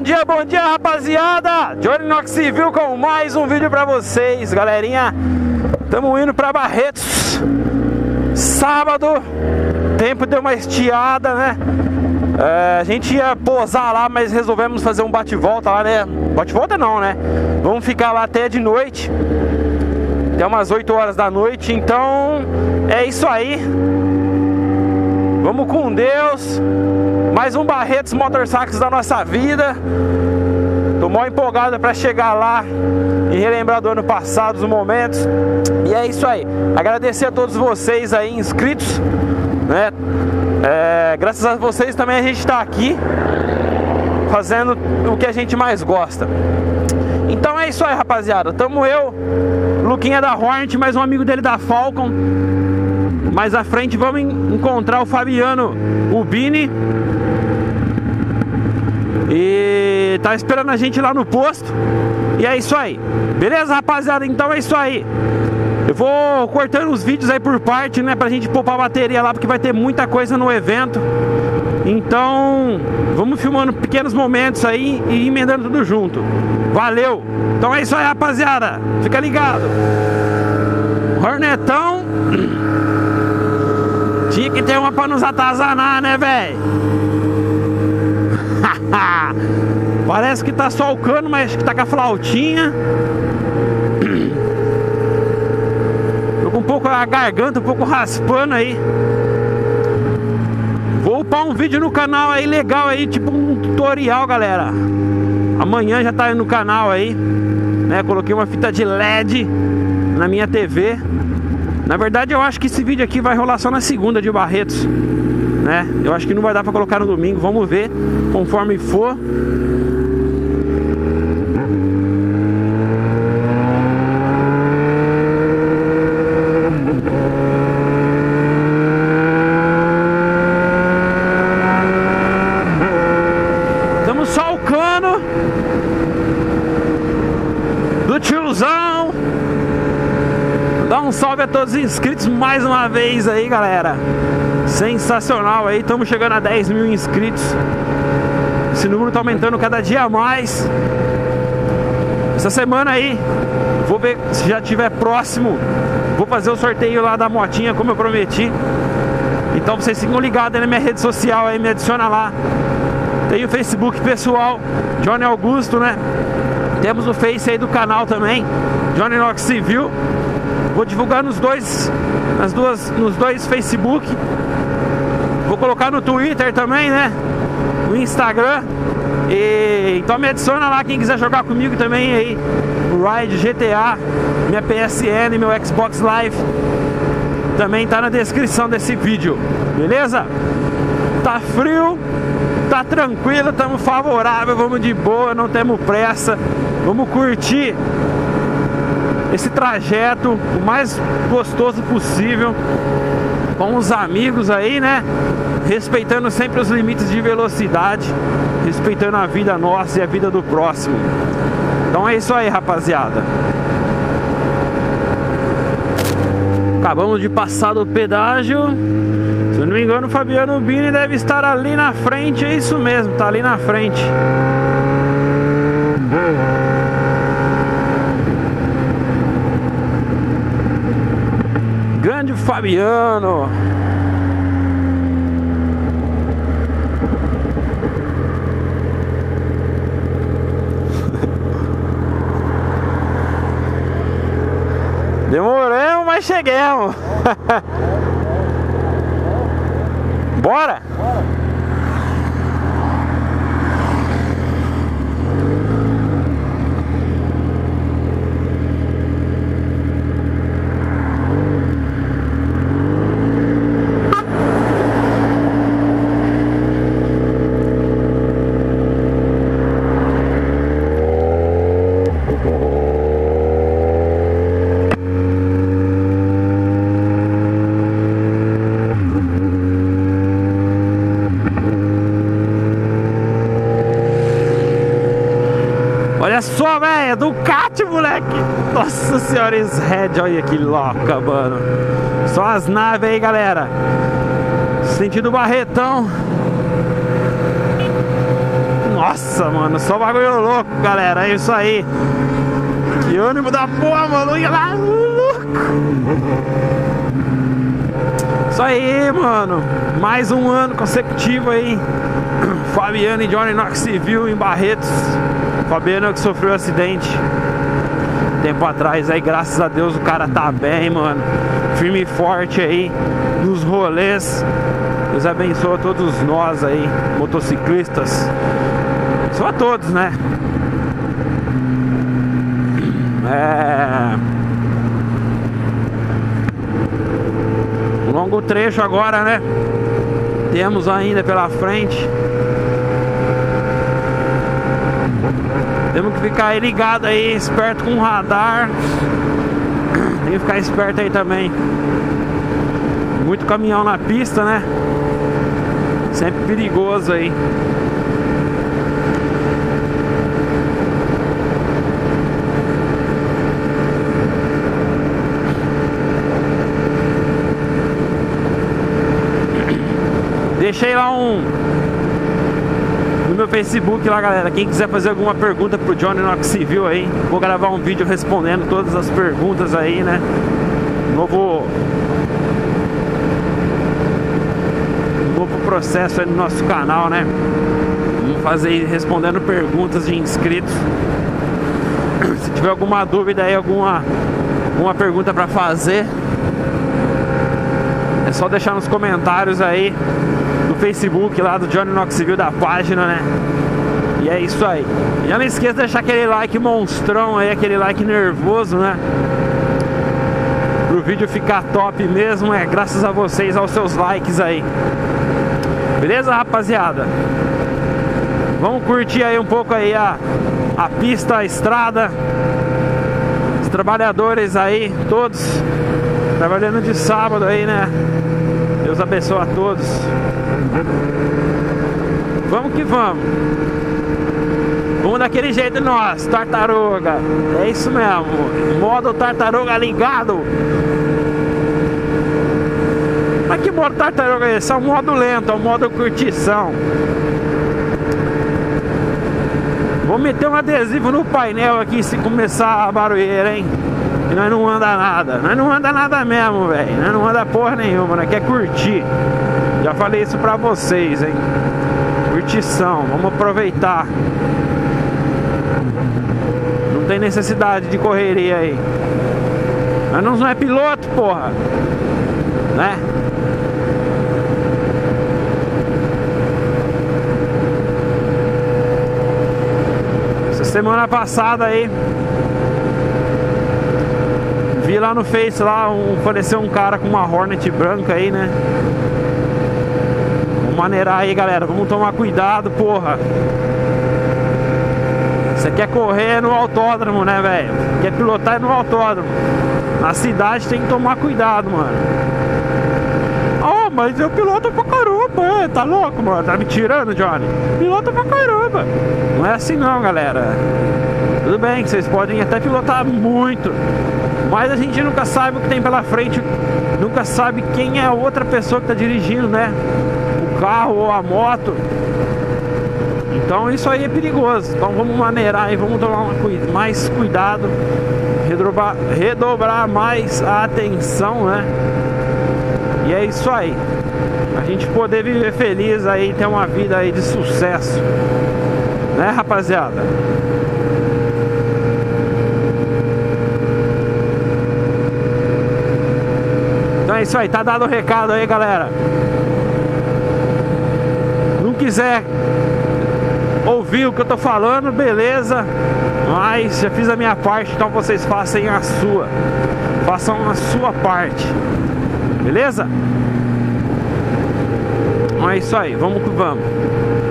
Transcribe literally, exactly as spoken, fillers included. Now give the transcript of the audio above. Bom dia, bom dia, rapaziada! Jhonny Noxvill com mais um vídeo pra vocês, galerinha. Tamo indo pra Barretos. Sábado, tempo deu uma estiada, né? É, a gente ia posar lá, mas resolvemos fazer um bate-volta lá, né? Bate-volta não, né? Vamos ficar lá até de noite, até umas oito horas da noite. Então, é isso aí. Vamos com Deus. Mais um Barretos Motorcycles da nossa vida. Tô mó empolgado pra chegar lá e relembrar do ano passado, os momentos. E é isso aí. Agradecer a todos vocês aí inscritos, né? É, graças a vocês também a gente tá aqui fazendo o que a gente mais gosta. Então é isso aí, rapaziada. Tamo eu, Luquinha da Hornet, mais um amigo dele da Falcon. Mais à frente vamos encontrar o Fabiano Bini. E tá esperando a gente lá no posto. E é isso aí. Beleza, rapaziada? Então é isso aí. Eu vou cortando os vídeos aí por parte, né? Pra gente poupar a bateria lá, porque vai ter muita coisa no evento. Então vamos filmando pequenos momentos aí e emendando tudo junto. Valeu! Então é isso aí, rapaziada. Fica ligado. Hornetão. Tinha que ter uma pra nos atazanar, né, velho? Parece que tá só o cano, mas que tá com a flautinha. Tô com um pouco a garganta, um pouco raspando aí. Vou upar um vídeo no canal aí legal aí, tipo um tutorial, galera. Amanhã já tá aí no canal aí, né? Coloquei uma fita de L E D na minha T V. Na verdade eu acho que esse vídeo aqui vai rolar só na segunda de Barretos, né? Eu acho que não vai dar pra colocar no domingo. Vamos ver conforme for. Estamos só o cano do tiozão. Dá um salve a todos os inscritos mais uma vez aí, galera. Sensacional aí, estamos chegando a dez mil inscritos. Esse número tá aumentando cada dia a mais. Essa semana aí, vou ver se já tiver próximo. Vou fazer o sorteio lá da motinha, como eu prometi. Então vocês ficam ligados aí na minha rede social aí, me adiciona lá. Tem o Facebook pessoal, Jhonny Augusto, né? Temos o Face aí do canal também, Jhonny Noxvill. Vou divulgar nos dois, nas duas, nos dois Facebook. Vou colocar no Twitter também, né? No Instagram. E então me adiciona lá quem quiser jogar comigo também aí. O Ride, G T A, minha P S N, meu Xbox Live. Também tá na descrição desse vídeo, beleza? Tá frio, tá tranquilo, estamos favorável, vamos de boa, não temos pressa. Vamos curtir esse trajeto o mais gostoso possível, com os amigos aí, né? Respeitando sempre os limites de velocidade, respeitando a vida nossa e a vida do próximo. Então é isso aí, rapaziada. Acabamos de passar do pedágio. Se eu não me engano, o Fabiano Bini deve estar ali na frente. É isso mesmo, tá ali na frente. Grande Fabiano. Demoramos, mas chegamos. Bora? Só, velho, do C A T, moleque. Nossa senhora, esse Red, olha que louca, mano. Só as naves aí, galera. Sentido Barretão. Nossa, mano, só bagulho louco, galera. É isso aí. Que ônibus da porra, mano. Olha lá, louco. Isso aí, mano. Mais um ano consecutivo aí. Fabiano e Jhonny Noxvill em Barretos. Fabiano que sofreu um acidente tempo atrás aí, graças a Deus o cara tá bem, mano. Firme e forte aí nos rolês. Deus abençoa todos nós aí, motociclistas. Só todos, né? É... longo trecho agora, né? Temos ainda pela frente. Temos que ficar aí ligado aí, esperto com o radar. Tem que ficar esperto aí também. Muito caminhão na pista, né? Sempre perigoso aí. Deixei lá um no meu Facebook lá, galera. Quem quiser fazer alguma pergunta pro Jhonny Noxvill aí, vou gravar um vídeo respondendo todas as perguntas aí, né? Novo Novo processo aí no nosso canal, né? Vamos fazer respondendo perguntas de inscritos. Se tiver alguma dúvida aí, alguma Alguma pergunta pra fazer, é só deixar nos comentários aí Facebook lá do Jhonny Noxvill, da página, né? E é isso aí. Já não esqueça de deixar aquele like monstrão aí, aquele like nervoso, né? Pro vídeo ficar top mesmo, é graças a vocês, aos seus likes aí. Beleza, rapaziada? Vamos curtir aí um pouco aí a, a pista, a estrada. Os trabalhadores aí, todos trabalhando de sábado aí, né? Deus abençoe a todos. Vamos que vamos. Vamos daquele jeito nós, tartaruga. É isso mesmo. Modo tartaruga ligado. Mas que modo tartaruga é esse? É um modo lento, é um modo curtição. Vou meter um adesivo no painel aqui se começar a barulheira, hein? E nós não anda nada. Nós não anda nada mesmo, velho. Nós não anda porra nenhuma, nós quer curtir. Já falei isso pra vocês, hein? Curtição, vamos aproveitar. Não tem necessidade de correria aí. Mas não é piloto, porra. Né? Essa semana passada aí, vi lá no Face lá, um, apareceu um cara com uma Hornet branca aí, né? Vamos maneirar aí, galera. Vamos tomar cuidado, porra. Você quer correr no autódromo, né, velho? Quer pilotar é no autódromo. Na cidade tem que tomar cuidado, mano. Ah, oh, mas eu piloto pra caramba. Tá louco, mano? Tá me tirando, Jhonny? Piloto pra caramba. Não é assim não, galera. Tudo bem que vocês podem até pilotar muito, mas a gente nunca sabe o que tem pela frente. Nunca sabe quem é a outra pessoa que tá dirigindo, né? O carro ou a moto. Então isso aí é perigoso. Então vamos maneirar e vamos tomar uma, mais cuidado. Redobrar, redobrar mais a atenção, né? E é isso aí. A gente poder viver feliz aí, ter uma vida aí de sucesso, né, rapaziada? É isso aí, tá dado o recado aí, galera. Não quiser ouvir o que eu tô falando, beleza, mas já fiz a minha parte, então vocês façam a sua. Façam a sua parte. Beleza? É isso aí, vamos que vamos.